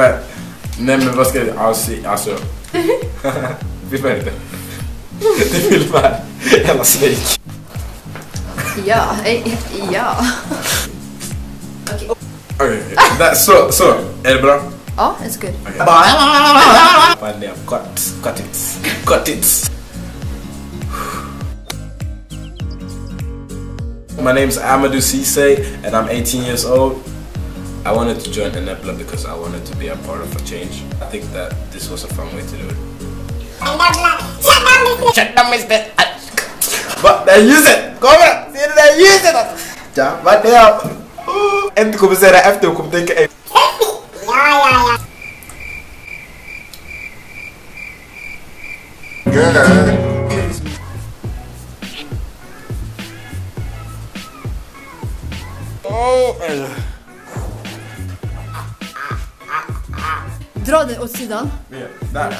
vabbè, nemmeno perché asso vi perde ti filmare è la snake ja ja okay that so Enebla oh it's good okay. Finally I've got it My name is Amadou Sisei and I'm 18 years old. I wanted to join Enebla because I wanted to be a part of a change. I think that this was a fun way to do it. Enebla, shut down is the... But they use it! Come on! See they use it! Ja, wat de hel? En toen komen ze erachter, ik kom denken... Ja. Girl! Drodzy od Sydan? Nie, dalej.